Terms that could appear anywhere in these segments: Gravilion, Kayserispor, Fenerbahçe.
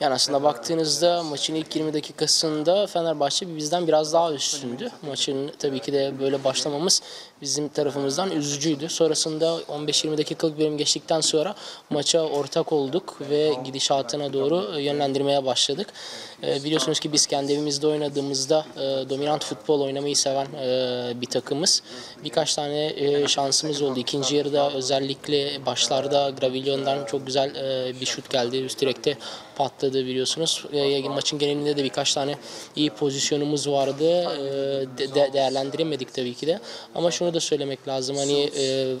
Yani aslında baktığınızda maçın ilk 20 dakikasında Fenerbahçe bizden biraz daha üstündü. Maçın tabii ki de böyle başlamamız bizim tarafımızdan üzücüydü. Sonrasında 15-20 dakikalık bölüm geçtikten sonra maça ortak olduk ve gidişatına doğru yönlendirmeye başladık. Biliyorsunuz ki biz kendi evimizde oynadığımızda dominant futbol oynamayı seven bir takımız. Birkaç tane şansımız oldu. İkinci yarıda özellikle başlarda Gravilion'dan çok güzel bir şut geldi. Üst direkte patladı biliyorsunuz. Maçın genelinde de birkaç tane iyi pozisyonumuz vardı. Değerlendiremedik tabii ki de. Ama şunu da söylemek lazım. Hani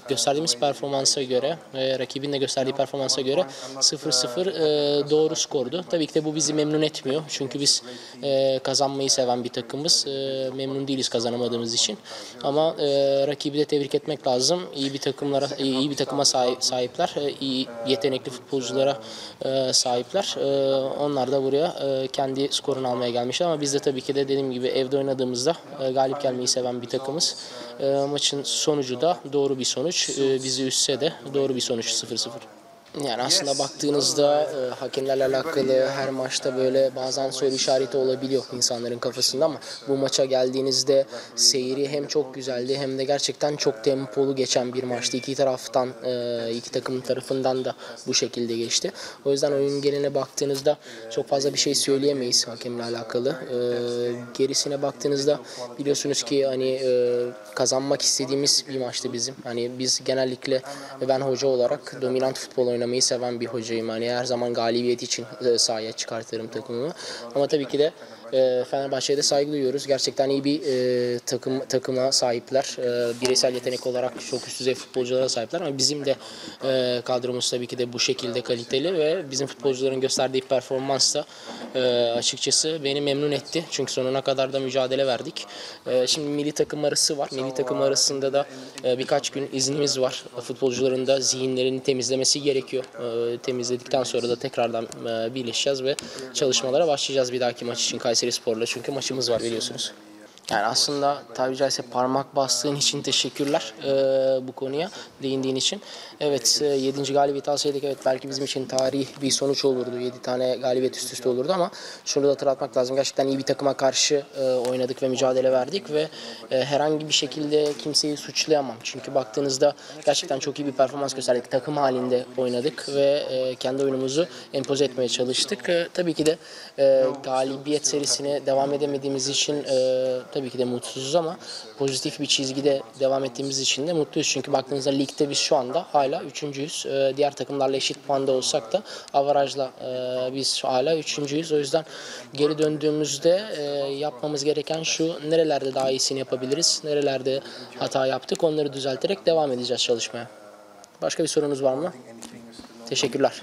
gösterdiğimiz performansa göre, rakibin de gösterdiği performansa göre 0-0 doğru skordu. Tabii ki de bu bizi memnun etmiyor. Çünkü biz kazanmayı seven bir takımız. Memnun değiliz kazanamadığımız için. Ama rakibi de tebrik etmek lazım. İyi bir takıma sahipler. İyi yetenekli futbolculara sahipler. Onlar da buraya kendi skorunu almaya gelmişler ama biz de tabii ki de dediğim gibi evde oynadığımızda galip gelmeyi seven bir takımız. Maçın sonucu da doğru bir sonuç. Bizi üstse de doğru bir sonuç 0-0. Yani aslında baktığınızda hakemlerle alakalı her maçta böyle bazen soru işareti olabiliyor insanların kafasında ama bu maça geldiğinizde seyri hem çok güzeldi hem de gerçekten çok tempolu geçen bir maçtı. İki takımın tarafından da bu şekilde geçti. O yüzden oyun geneline baktığınızda çok fazla bir şey söyleyemeyiz hakemle alakalı. Gerisine baktığınızda biliyorsunuz ki hani kazanmak istediğimiz bir maçtı bizim. Hani biz genellikle ben hoca olarak dominant futbol oynamayı seven bir hocayım. Yani her zaman galibiyet için sahaya çıkartırım takımımı. Ama tabii ki de Fenerbahçe'ye de saygı duyuyoruz. Gerçekten iyi bir takıma sahipler. Bireysel yetenek olarak çok üst düzey futbolculara sahipler ama bizim de kadromuz tabii ki de bu şekilde kaliteli ve bizim futbolcuların gösterdiği performans da açıkçası beni memnun etti. Çünkü sonuna kadar da mücadele verdik. Şimdi milli takım arası var. Milli takım arasında da birkaç gün iznimiz var. Futbolcuların da zihinlerini temizlemesi gerekiyor. Temizledikten sonra da tekrardan birleşeceğiz ve çalışmalara başlayacağız bir dahaki maç için Kayserispor'la, çünkü maçımız var biliyorsunuz. Yani aslında tabi caizse parmak bastığın için teşekkürler bu konuya değindiğin için. Evet 7. galibiyeti alsaydık evet belki bizim için tarihi bir sonuç olurdu. 7 tane galibiyet üst üste olurdu ama şunu da hatırlatmak lazım. Gerçekten iyi bir takıma karşı oynadık ve mücadele verdik ve herhangi bir şekilde kimseyi suçlayamam. Çünkü baktığınızda gerçekten çok iyi bir performans gösterdik. Takım halinde oynadık ve kendi oyunumuzu empoze etmeye çalıştık. Tabii ki de galibiyet serisine devam edemediğimiz için tabii ki de mutsuzuz ama pozitif bir çizgide devam ettiğimiz için de mutluyuz. Çünkü baktığınızda ligde biz şu anda hala 3.yüz. Diğer takımlarla eşit puanda olsak da avarajla biz hala 3.yüz. O yüzden geri döndüğümüzde yapmamız gereken şu: nerelerde daha iyisini yapabiliriz, nerelerde hata yaptık onları düzelterek devam edeceğiz çalışmaya. Başka bir sorunuz var mı? Teşekkürler.